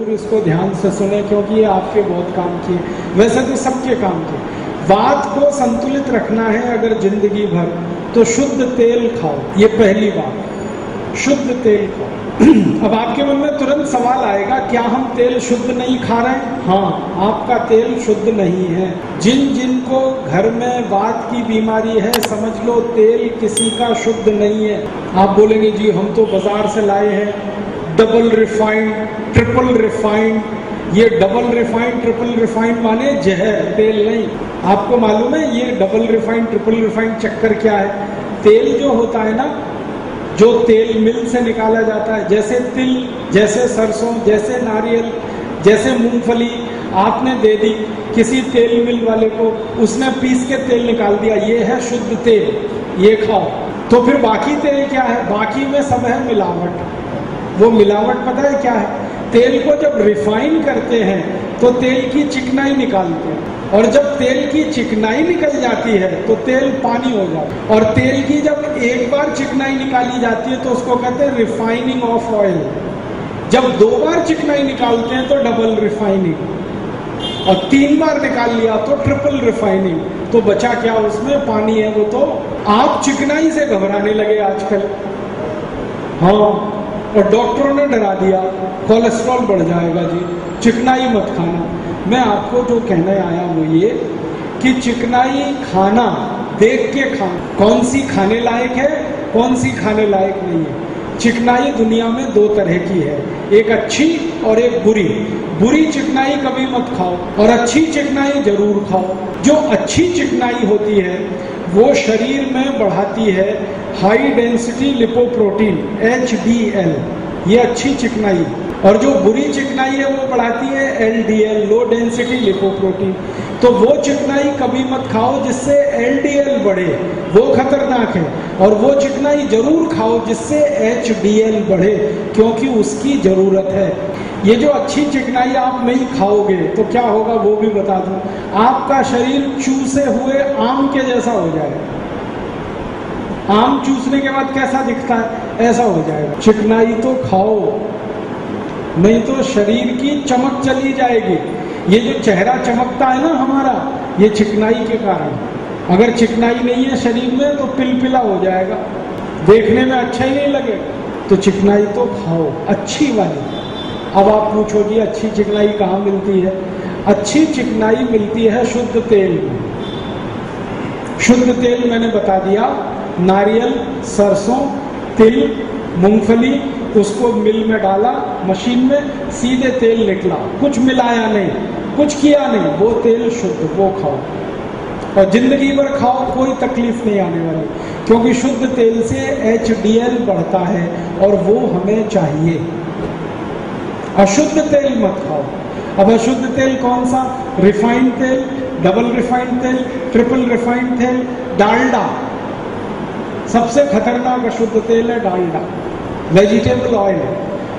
जरूर इसको ध्यान से सुने क्योंकि ये आपके बहुत काम की है, वैसे तो सबके काम की। बात को संतुलित रखना है अगर जिंदगी भर तो शुद्ध तेल खाओ, ये पहली बात, शुद्ध तेल खाओ। अब आपके मन में तुरंत सवाल आएगा क्या हम तेल शुद्ध नहीं खा रहे हैं? हाँ, आपका तेल शुद्ध नहीं है। जिन जिन को घर में वात की बीमारी है समझ लो तेल किसी का शुद्ध नहीं है। आप बोलेंगे जी हम तो बाजार से लाए हैं डबल रिफाइंड, ट्रिपल रिफाइंड। ये डबल रिफाइंड ट्रिपल रिफाइंड माने जहर तेल नहीं। आपको मालूम है ये डबल रिफाइंड ट्रिपल रिफाइंड चक्कर क्या है? तेल जो होता है ना, जो तेल मिल से निकाला जाता है, जैसे तिल, जैसे सरसों, जैसे नारियल, जैसे मूंगफली आपने दे दी किसी तेल मिल वाले को, उसने पीस के तेल निकाल दिया, ये है शुद्ध तेल, ये खाओ। तो फिर बाकी तेल क्या है? बाकी में सब है मिलावट। वो मिलावट पता है क्या है? तेल को जब रिफाइन करते हैं तो तेल की चिकनाई निकालते हैं, और जब तेल की चिकनाई निकल जाती है तो तेल पानी हो जाता है, और तेल की जब एक बार चिकनाई निकाली जाती है तो उसको कहते हैं रिफाइनिंग ऑफ ऑयल। जब दो बार चिकनाई निकालते हैं तो डबल रिफाइनिंग, और तीन बार निकाल लिया तो ट्रिपल रिफाइनिंग। तो बचा क्या उसमें? पानी है वो। तो आप चिकनाई से घबराने लगे आजकल, हाँ, और डॉक्टरों ने डरा दिया कोलेस्ट्रॉल बढ़ जाएगा जी, चिकनाई मत खाना। मैं आपको जो कहने आया वो ये कि चिकनाई खाना देख के खाना, कौन सी खाने लायक है कौन सी खाने लायक नहीं है। चिकनाई दुनिया में दो तरह की है, एक अच्छी और एक बुरी। बुरी चिकनाई कभी मत खाओ और अच्छी चिकनाई जरूर खाओ। जो अच्छी चिकनाई होती है वो शरीर में बढ़ाती है हाई डेंसिटी लिपोप्रोटीन HDL, ये अच्छी चिकनाई। और जो बुरी चिकनाई है वो बढ़ाती है LDL, लो डेंसिटी लिपोप्रोटीन। तो वो चिकनाई कभी मत खाओ जिससे LDL बढ़े, वो खतरनाक है, और वो चिकनाई जरूर खाओ जिससे HDL बढ़े, क्योंकि उसकी जरूरत है। ये जो अच्छी चिकनाई आप नहीं खाओगे तो क्या होगा वो भी बता दूं, आपका शरीर चूसे हुए आम के जैसा हो जाएगा। आम चूसने के बाद कैसा दिखता है, ऐसा हो जाएगा। चिकनाई तो खाओ, नहीं तो शरीर की चमक चली जाएगी। ये जो चेहरा चमकता है ना हमारा, ये चिकनाई के कारण। अगर चिकनाई नहीं है शरीर में तो पिलपिला हो जाएगा, देखने में अच्छा ही नहीं लगेगा। तो चिकनाई तो खाओ, अच्छी वाली। अब आप पूछो जी अच्छी चिकनाई कहाँ मिलती है? अच्छी चिकनाई मिलती है शुद्ध तेल में। शुद्ध तेल मैंने बता दिया, नारियल, सरसों, तिल, मूंगफली, उसको मिल में डाला, मशीन में सीधे तेल निकला, कुछ मिलाया नहीं, कुछ किया नहीं, वो तेल शुद्ध, वो खाओ और जिंदगी भर खाओ, कोई तकलीफ नहीं आने वाली, क्योंकि शुद्ध तेल से HDL बढ़ता है और वो हमें चाहिए। अशुद्ध तेल मत खाओ। अब अशुद्ध तेल कौन सा? रिफाइंड तेल, डबल रिफाइंड तेल, ट्रिपल रिफाइंड तेल, डालडा। सबसे खतरनाक अशुद्ध तेल है डालडा, वेजिटेबल ऑयल।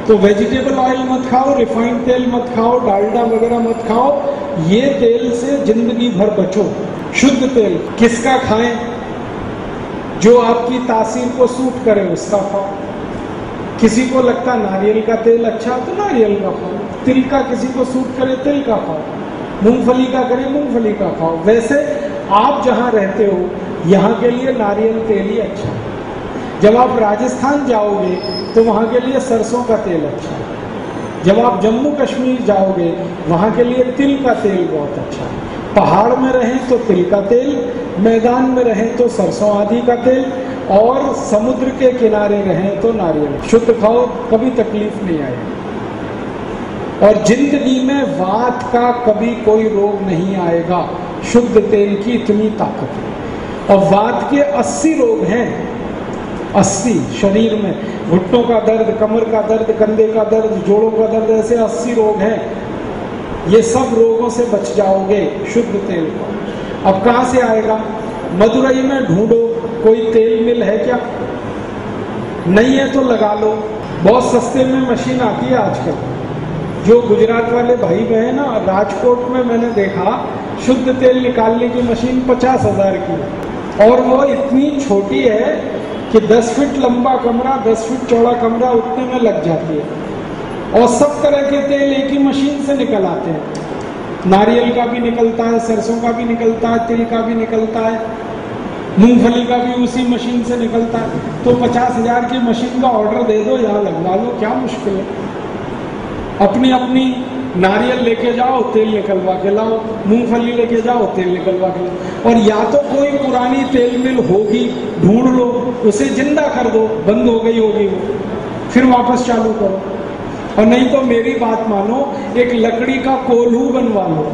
तो वेजिटेबल ऑयल मत खाओ, रिफाइंड तेल मत खाओ, डालडा वगैरह मत खाओ, ये तेल से जिंदगी भर बचो। शुद्ध तेल किसका खाएं? जो आपकी तासीर को सूट करे उसका खाओ। किसी को लगता नारियल का तेल अच्छा तो नारियल का खाओ, तिल का किसी को सूट करे तिल का खाओ, मूंगफली का करे मूंगफली का खाओ। वैसे आप जहाँ रहते हो यहाँ के लिए नारियल तेल ही अच्छा है। जब आप राजस्थान जाओगे तो वहाँ के लिए सरसों का तेल अच्छा है। जब आप जम्मू कश्मीर जाओगे वहाँ के लिए तिल का तेल बहुत अच्छा है। पहाड़ में रहें तो तिल का तेल, मैदान में रहें तो सरसों आदि का तेल, और समुद्र के किनारे रहें तो नारियल। शुद्ध खाओ, कभी तकलीफ नहीं आएगी, और जिंदगी में वात का कभी कोई रोग नहीं आएगा। शुद्ध तेल की इतनी ताकत है। और वात के 80 रोग हैं, 80 शरीर में। घुटनों का दर्द, कमर का दर्द, कंधे का दर्द, जोड़ों का दर्द, ऐसे 80 रोग हैं। ये सब रोगों से बच जाओगे शुद्ध तेल को। अब कहाँ से आएगा? मदुरई में ढूंढो कोई तेल मिल है क्या, नहीं है तो लगा लो, बहुत सस्ते में मशीन आती है आजकल। जो गुजरात वाले भाई बहन ना, राजकोट में मैंने देखा शुद्ध तेल निकालने की मशीन 50,000 की, और वो इतनी छोटी है कि 10 फीट लंबा कमरा, 10 फीट चौड़ा कमरा उतने में लग जाती है। और सब तरह के तेल एक ही मशीन से निकल आते हैं। नारियल का भी निकलता है, सरसों का भी निकलता है, तिल का भी निकलता है, मूंगफली का भी उसी मशीन से निकलता है। तो 50,000 की मशीन का ऑर्डर दे दो, यहाँ लगवा लो, क्या मुश्किल है। अपनी अपनी नारियल लेके जाओ, तेल निकलवा के लाओ, मूंगफली लेके जाओ, तेल निकलवा के लाओ। और या तो कोई पुरानी तेल मिल होगी ढूंढ लो, उसे जिंदा कर दो, बंद हो गई होगी वो, फिर वापस चालू करो। और नहीं तो मेरी बात मानो, एक लकड़ी का कोल्हू बनवा लो,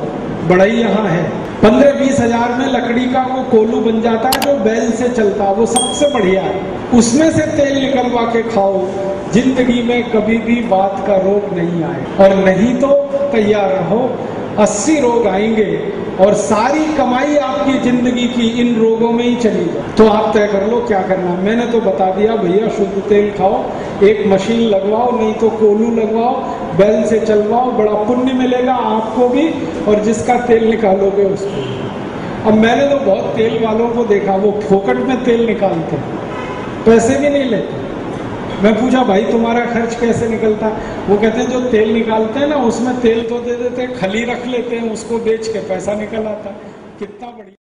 बड़ा ही यहाँ है, 15-20 हजार में लकड़ी का वो कोल्हू बन जाता है जो बैल से चलता है, वो सबसे बढ़िया है। उसमें से तेल निकलवा के खाओ, जिंदगी में कभी भी बात का रोग नहीं आए। और नहीं तो तैयार रहो, 80 रोग आएंगे और सारी कमाई आपकी जिंदगी की इन रोगों में ही चली जाए। तो आप तय कर लो क्या करना। मैंने तो बता दिया भैया, शुद्ध तेल खाओ, एक मशीन लगवाओ, नहीं तो कोल्हू लगवाओ, बैल से चलवाओ, बड़ा पुण्य मिलेगा आपको भी और जिसका तेल निकालोगे उसको। अब मैंने तो बहुत तेल वालों को देखा, वो फोकट में तेल निकालते, पैसे भी नहीं लेते। मैं पूछा भाई तुम्हारा खर्च कैसे निकलता है? वो कहते हैं जो तेल निकालते हैं ना, उसमें तेल तो दे देते हैं, खली रख लेते हैं, उसको बेच के पैसा निकल आता है। कितना बढ़िया।